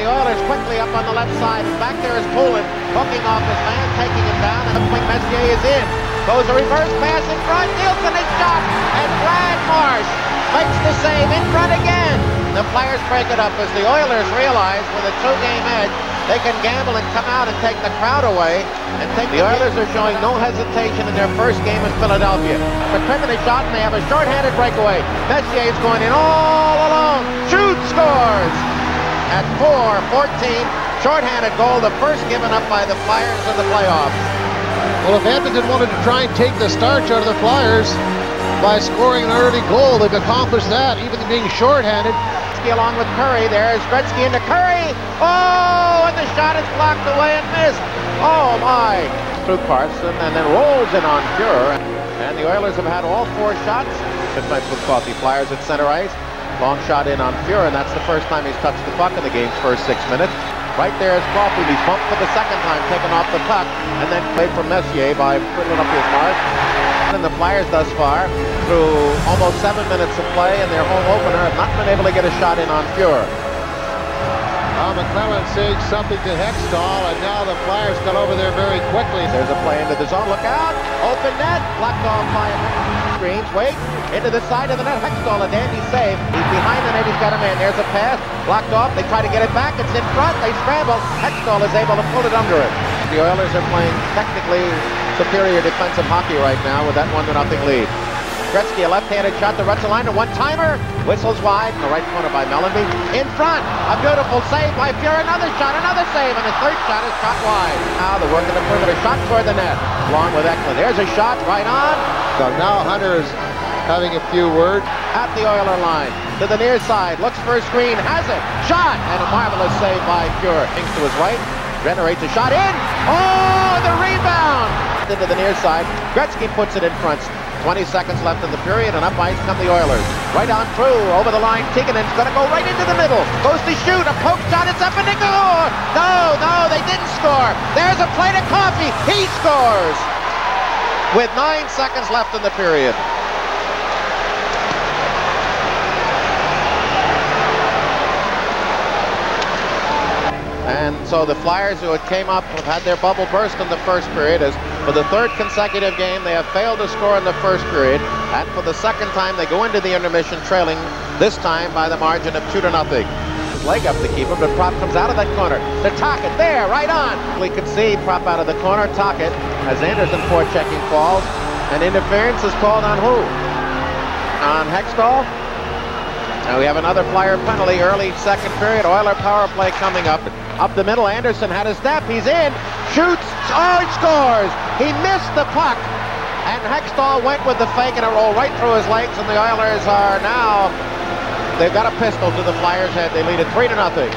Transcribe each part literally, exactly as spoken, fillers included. the Oilers quickly up on the left side. Back there is Poulin, hooking off his man, taking him down, and upwing Messier is in. Goes a reverse pass in front, Nielsen is shot, and Brad Marsh makes the save in front again. The Flyers break it up as the Oilers realize with a two-game edge, they can gamble and come out and take the crowd away. And take the Oilers are showing no hesitation in their first game in Philadelphia. McCrimmon is shot, and they have a short-handed breakaway. Messier is going in all alone. Shoots, scores! At four fourteen, short-handed goal, the first given up by the Flyers in the playoffs. Well, if Edmonton wanted to try and take the starch out of the Flyers by scoring an early goal, they've accomplished that, even being short-handed. Along with Curry, there's Gretzky into Curry. Oh, and the shot is blocked away and missed. Oh my! Through Parson and then rolls in on Fuhrer. And the Oilers have had all four shots. Good night with Coffey. Flyers at center ice. Long shot in on Fuhrer, and that's the first time he's touched the puck in the game's first six minutes. Right there is Coffey. He's bumped for the second time, taken off the puck, and then played for Messier by putting up his mark. And the Flyers thus far, through almost seven minutes of play in their home opener, have not been able to get a shot in on Fuhrer. Well, McClellan saying something to Hextall, and now the Flyers got over there very quickly. There's a play into the zone. Look out! Open net! Blocked off by screens. Wait! Into the side of the net. Hextall, a dandy save. He's behind the net. He's got a man. There's a pass. Blocked off. They try to get it back. It's in front. They scramble. Hextall is able to pull it under it. The Oilers are playing technically superior defensive hockey right now with that one to nothing lead. Gretzky, a left-handed shot to Ruotsalainen, one-timer, whistles wide in the right corner by Melody. In front, a beautiful save by Fuhr, another shot, another save, and his third shot is shot wide. Now the work of the perimeter, shot toward the net, along with Eklund. There's a shot, right on. So now Hunter is having a few words. At the Oiler line, to the near side, looks for a screen, has it, shot, and a marvelous save by Fuhr. Thinks to his right, generates a shot in. Oh, the rebound! Into the near side, Gretzky puts it in front. twenty seconds left in the period, and up ice come the Oilers. Right on through, over the line, Tikkanen's going to go right into the middle. Goes to shoot, a poke shot, it's up and they score! No, no, they didn't score. There's a play to Coffey, he scores! With nine seconds left in the period. And so the Flyers, who had came up, have had their bubble burst in the first period. As for the third consecutive game, they have failed to score in the first period. And for the second time, they go into the intermission trailing, this time by the margin of two to nothing. His leg up to keep him, but Propp comes out of that corner. To Tocchet, there, right on. We can see Propp out of the corner, Tocchet, as Anderson forechecking falls. And interference is called on who? On Hextall. Now we have another Flyer penalty early second period. Oiler power play coming up. Up the middle, Anderson had a step, he's in, shoots, oh, scores! He missed the puck, and Hextall went with the fake, and it rolled right through his legs, and the Oilers are now, they've got a pistol to the Flyers' head. They lead it three to nothing.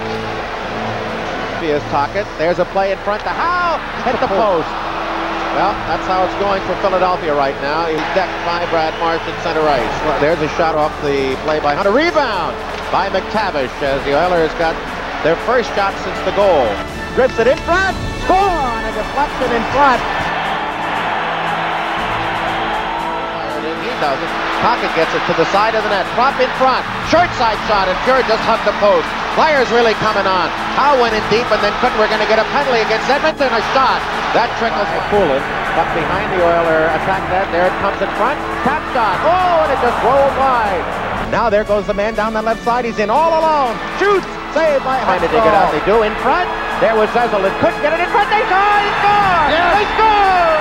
Here's Tocchet, there's a play in front to Howe, hit the post. Well, that's how it's going for Philadelphia right now. He's decked by Brad Marsh in center ice. Well, there's a shot off the play by Hunter. Rebound by McTavish as the Oilers got their first shot since the goal. Drips it in front. Score on a deflection in front. He doesn't. Tocchet gets it to the side of the net. Propp in front. Short side shot, and Fuhr just hugged the post. Flyers really coming on. Howe went in deep and then couldn't. We're going to get a penalty against Edmonton. A shot. That trickles to Poulin, but behind the Oiler attack that. There it comes in front. Tap shot. Oh, and it just rolled wide. Now there goes the man down the left side. He's in all alone. Shoots. Saved by Hextall. Trying to dig it out. They do in front. There was Zezel. It couldn't get it in front. They score. They score. Yes. They score.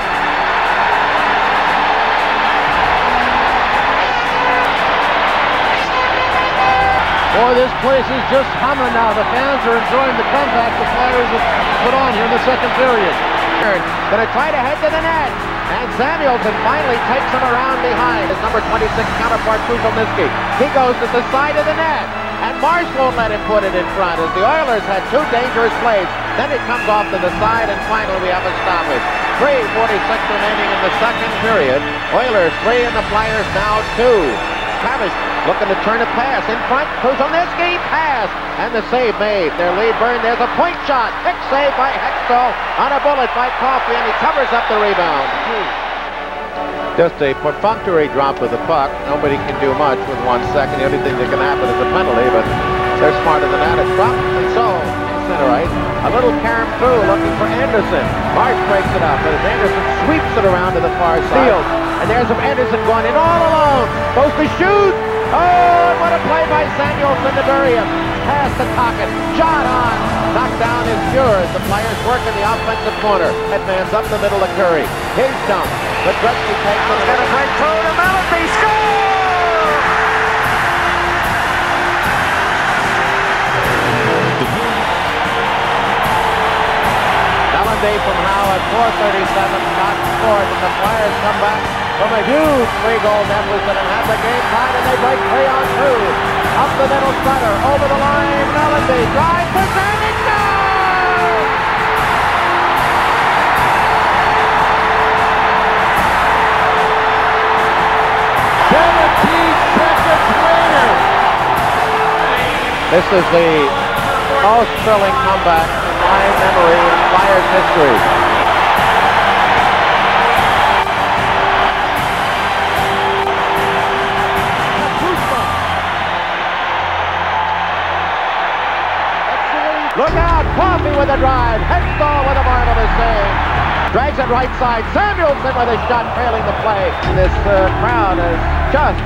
Boy, this place is just humming now. The fans are enjoying the comeback the Flyers have put on here in the second period. Gonna try to head to the net, and Samuelson finally takes him around behind his number twenty-six counterpart Prusel. He goes to the side of the net, and Marsh won't let him put it in front as the Oilers had two dangerous plays. Then it comes off to the side, and finally we have a stoppage. Three forty-six remaining in the second period. Oilers three and the Flyers now two. Cavish looking to turn a pass in front. Prusel pass, and the save made. Their lead burned. There's a point shot. Pick save by Hex. On a bullet by Coffey, and he covers up the rebound. Just a perfunctory drop of the puck. Nobody can do much with one second. The only thing that can happen is a penalty, but they're smarter than that. It's dropped, and so little carom-foo looking for Anderson. Marsh breaks it up as Anderson sweeps it around to the far side. Steals. And there's some Anderson going in all alone. Goes to shoot. Oh, and what a play by Samuelson to bury him. Pass to Tocchet. Shot on. Knocked down is Fuhrer as the Flyers work in the offensive corner. Headman's up the middle to Curry. His dump. But Gretzky takes it. And a great throw to Melody. Score! Melody from Howe at four thirty-seven, not scored, and the Flyers come back from a huge three-goal deficit and have the game tied, and they break three on two. Up the middle cutter, over the line, Melody, drive for Zanning, no! seventeen seconds later! This is the most thrilling comeback in my memory in Flyers history. Look out! Coffey with a drive. Hextall with a marvelous save. Drags it right side. Samuelson with a shot, trailing the play. This uh, crowd is just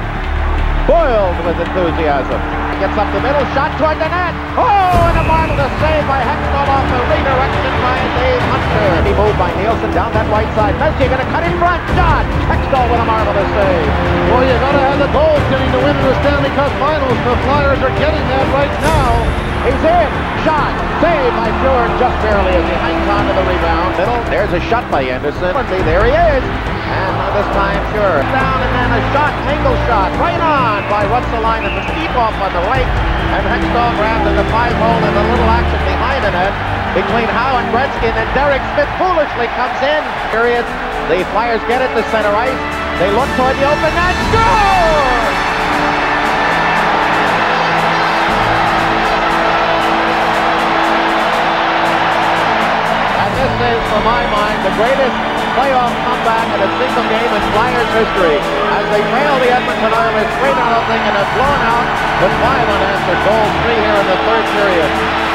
boiled with enthusiasm. Gets up the middle, shot toward the net. Oh, and a marvelous save by Hextall off the redirection by Dave Hunter. He moved by Nielsen down that right side. Messier going to cut in front, shot. Hextall with a marvelous save. Well, you got to have the goaltending to win the Stanley Cup Finals. The Flyers are getting that right now. He's in. Shot. Saved by Fuhr just barely as he hangs on to the rebound. Middle. There's a shot by Anderson. There he is. And this time, Fuhr. Down and then a shot. Angle shot. Right on by Ruotsalainen. The steep off on the right. And Hextall grabbed in the five hole and a little action behind the net between Howe and Gretzky. And then Derek Smith foolishly comes in. Period. The Flyers get it to center ice. They look toward the open net. Score! This is, for my mind, the greatest playoff comeback in a single game in Flyers history, as they trail the Edmonton Oilers three to nothing and have blown out with five unanswered goals, three here in the third period.